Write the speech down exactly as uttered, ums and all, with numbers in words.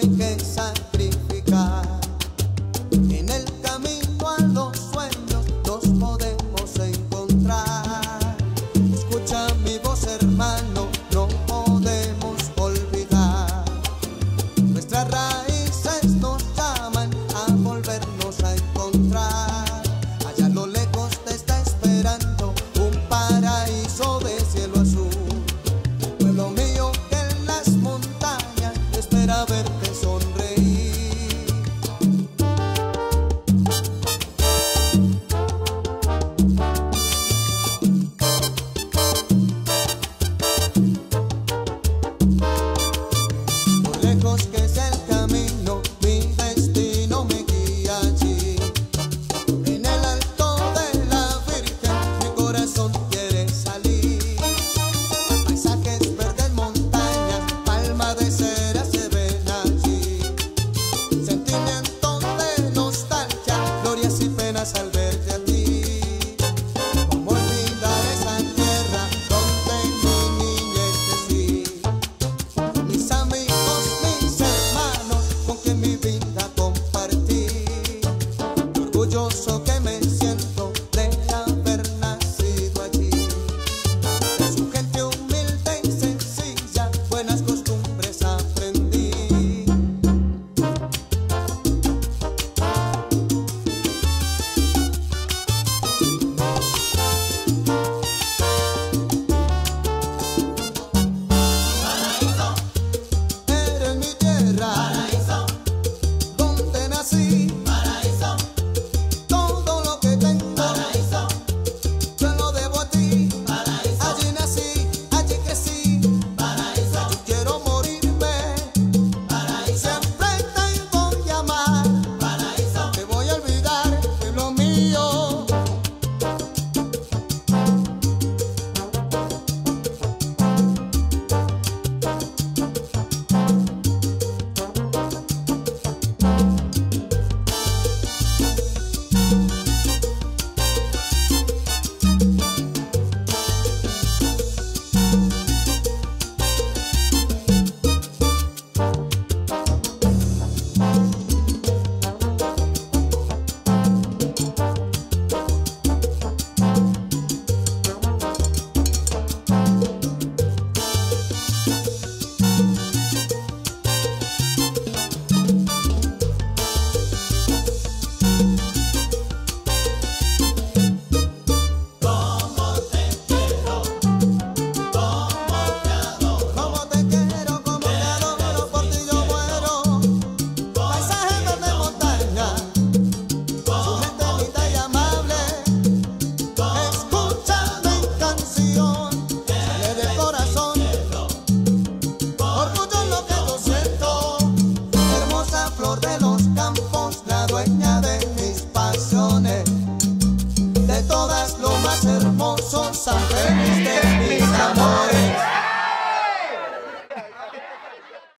hay que sacrificar. En el camino a los sueños nos podemos encontrar. Escucha mi voz, hermano, no podemos olvidar. Nuestras raíces nos llaman a volvernos a encontrar. Allá a lo lejos te está esperando un paraíso de cielo azul. A verte sonreír. Por lejos que es el camino, mi destino me guía allí. En el alto de la Virgen, mi corazón quiere salir. Paisajes verdes, montañas, palma de cera se ve. Sentimiento de nostalgia, glorias y penas al verte a ti. Cómo olvidar esa tierra donde mi niñez crecí. Mis amigos, mis hermanos, con quien mi vida compartí. Qué orgulloso que me siento de haber nacido allí. Su gente humilde y sencilla, buenas costumbres aprendí. Paraíso, donde nací. Paraíso, todo lo que tengo. Paraíso, yo lo debo a ti. Paraíso, allí nací, allí crecí. Paraíso, yo quiero morirme. Paraíso, siempre te voy a amar. Paraíso, te voy a olvidar, pueblo mío. De todas lo más hermosas.